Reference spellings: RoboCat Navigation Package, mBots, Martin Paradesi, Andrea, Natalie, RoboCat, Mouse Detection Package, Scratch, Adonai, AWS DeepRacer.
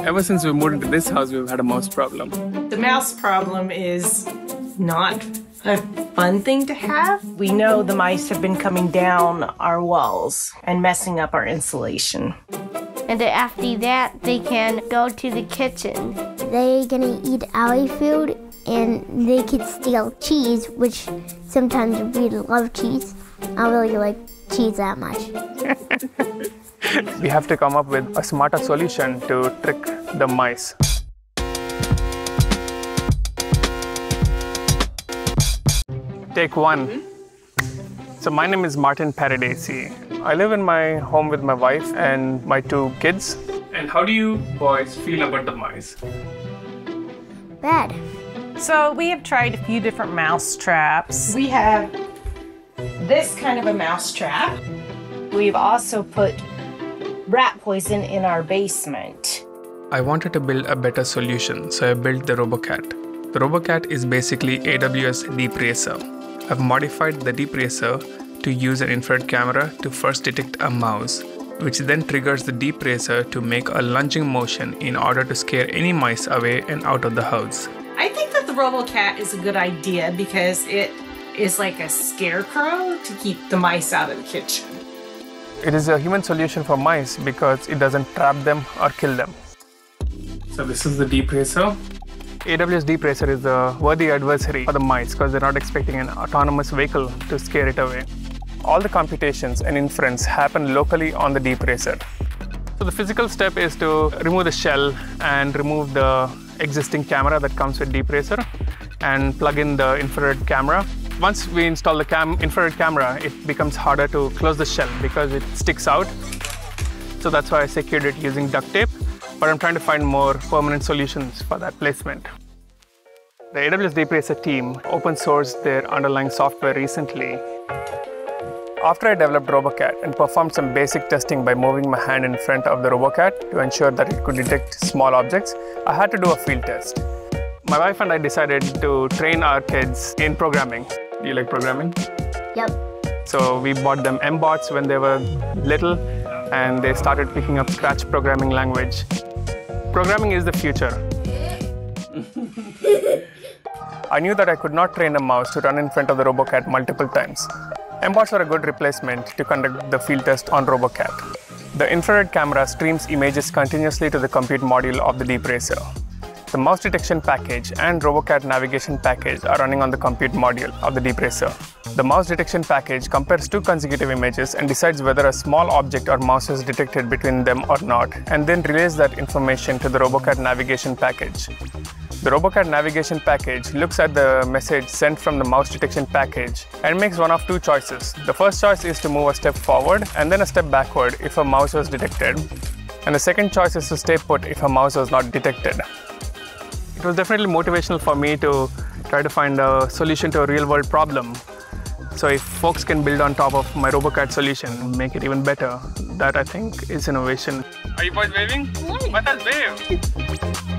Ever since we moved into this house, we've had a mouse problem. The mouse problem is not a fun thing to have. We know the mice have been coming down our walls and messing up our insulation. And after that, they can go to the kitchen. They're gonna eat our food, and they could steal cheese, which sometimes we love cheese. I don't really like cheese that much. We have to come up with a smarter solution to trick the mice. Take one. So my name is Martin Paradesi. I live in my home with my wife and my two kids. And how do you boys feel about the mice? Bad. So we have tried a few different mouse traps. We have this kind of a mouse trap. We've also put rat poison in our basement. I wanted to build a better solution, so I built the RoboCat. The RoboCat is basically AWS DeepRacer. I've modified the DeepRacer to use an infrared camera to first detect a mouse, which then triggers the DeepRacer to make a lunging motion in order to scare any mice away and out of the house. I think that the RoboCat is a good idea because it is like a scarecrow to keep the mice out of the kitchen. It is a human solution for mice because it doesn't trap them or kill them. So this is the DeepRacer. AWS DeepRacer is a worthy adversary for the mice because they're not expecting an autonomous vehicle to scare it away. All the computations and inference happen locally on the DeepRacer. So the physical step is to remove the shell and remove the existing camera that comes with DeepRacer and plug in the infrared camera. Once we install the infrared camera, it becomes harder to close the shell because it sticks out. So that's why I secured it using duct tape, but I'm trying to find more permanent solutions for that placement. The AWS DeepRacer team open sourced their underlying software recently. After I developed RoboCat and performed some basic testing by moving my hand in front of the RoboCat to ensure that it could detect small objects, I had to do a field test. My wife and I decided to train our kids in programming. Do you like programming? Yep. So we bought them mBots when they were little and they started picking up Scratch programming language. Programming is the future. I knew that I could not train a mouse to run in front of the RoboCat multiple times. mBots are a good replacement to conduct the field test on RoboCat. The infrared camera streams images continuously to the compute module of the DeepRacer. The Mouse Detection Package and RoboCat Navigation Package are running on the compute module of the DeepRacer. The Mouse Detection Package compares two consecutive images and decides whether a small object or mouse is detected between them or not, and then relays that information to the RoboCat Navigation Package. The RoboCat Navigation Package looks at the message sent from the Mouse Detection Package and makes one of two choices. The first choice is to move a step forward and then a step backward if a mouse was detected, and the second choice is to stay put if a mouse was not detected. It was definitely motivational for me to try to find a solution to a real-world problem. So if folks can build on top of my RoboCat solution and make it even better, that I think is innovation. Are you boys waving? What? Let us wave!